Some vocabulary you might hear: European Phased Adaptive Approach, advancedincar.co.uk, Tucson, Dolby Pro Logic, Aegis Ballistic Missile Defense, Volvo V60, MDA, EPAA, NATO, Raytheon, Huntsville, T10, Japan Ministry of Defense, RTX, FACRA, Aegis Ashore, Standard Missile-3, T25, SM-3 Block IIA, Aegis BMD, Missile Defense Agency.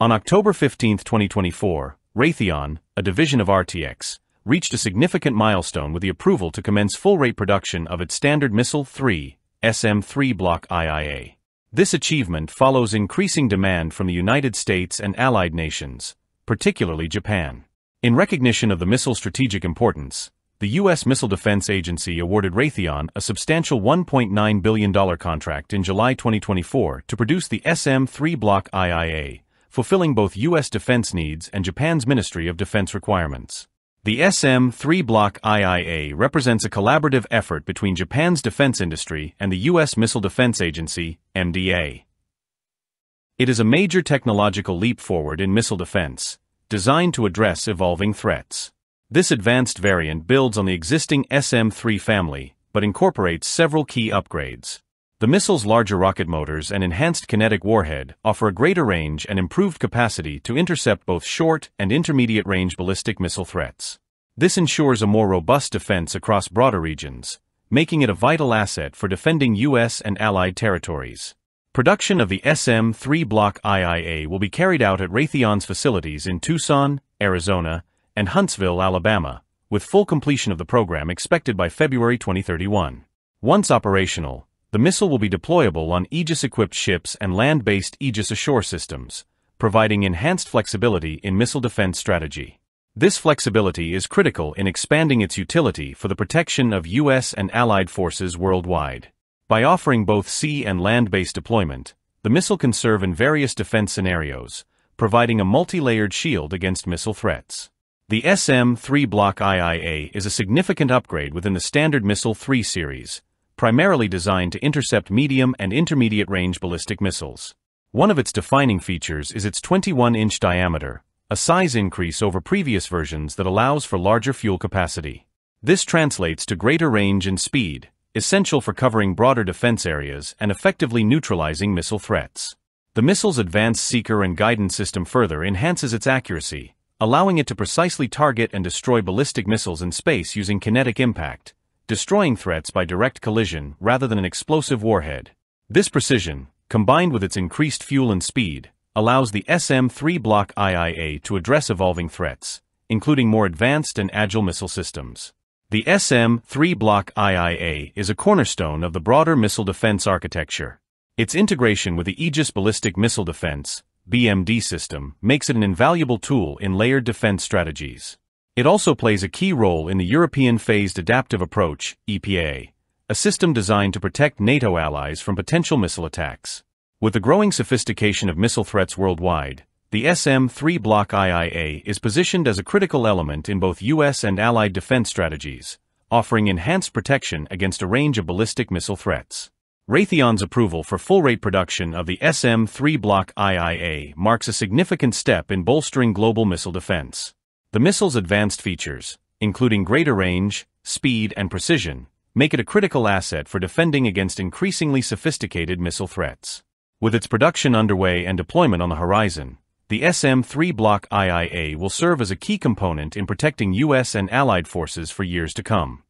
On October 15, 2024, Raytheon, a division of RTX, reached a significant milestone with the approval to commence full-rate production of its Standard Missile-3, SM-3 Block IIA. This achievement follows increasing demand from the United States and allied nations, particularly Japan. In recognition of the missile's strategic importance, the U.S. Missile Defense Agency awarded Raytheon a substantial $1.9 billion contract in July 2024 to produce the SM-3 Block IIA, fulfilling both U.S. defense needs and Japan's Ministry of Defense requirements. The SM-3 Block IIA represents a collaborative effort between Japan's defense industry and the U.S. Missile Defense Agency, MDA. It is a major technological leap forward in missile defense, designed to address evolving threats. This advanced variant builds on the existing SM-3 family, but incorporates several key upgrades. The missile's larger rocket motors and enhanced kinetic warhead offer a greater range and improved capacity to intercept both short- and intermediate-range ballistic missile threats. This ensures a more robust defense across broader regions, making it a vital asset for defending U.S. and allied territories. Production of the SM-3 Block IIA will be carried out at Raytheon's facilities in Tucson, Arizona, and Huntsville, Alabama, with full completion of the program expected by February 2031. Once operational, the missile will be deployable on Aegis-equipped ships and land-based Aegis Ashore systems, providing enhanced flexibility in missile defense strategy. This flexibility is critical in expanding its utility for the protection of U.S. and allied forces worldwide. By offering both sea and land-based deployment, the missile can serve in various defense scenarios, providing a multi-layered shield against missile threats. The SM-3 Block IIA is a significant upgrade within the Standard Missile-3 series, primarily designed to intercept medium and intermediate-range ballistic missiles. One of its defining features is its 21-inch diameter, a size increase over previous versions that allows for larger fuel capacity. This translates to greater range and speed, essential for covering broader defense areas and effectively neutralizing missile threats. The missile's advanced seeker and guidance system further enhances its accuracy, allowing it to precisely target and destroy ballistic missiles in space using kinetic impact, destroying threats by direct collision rather than an explosive warhead. This precision, combined with its increased fuel and speed, allows the SM-3 Block IIA to address evolving threats, including more advanced and agile missile systems. The SM-3 Block IIA is a cornerstone of the broader missile defense architecture. Its integration with the Aegis Ballistic Missile Defense (BMD) system makes it an invaluable tool in layered defense strategies. It also plays a key role in the European Phased Adaptive Approach (EPA), a system designed to protect NATO allies from potential missile attacks. With the growing sophistication of missile threats worldwide, the SM-3 Block IIA is positioned as a critical element in both U.S. and allied defense strategies, offering enhanced protection against a range of ballistic missile threats. Raytheon's approval for full-rate production of the SM-3 Block IIA marks a significant step in bolstering global missile defense. The missile's advanced features, including greater range, speed, and precision, make it a critical asset for defending against increasingly sophisticated missile threats. With its production underway and deployment on the horizon, the SM-3 Block IIA will serve as a key component in protecting U.S. and allied forces for years to come.